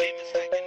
Wait a second.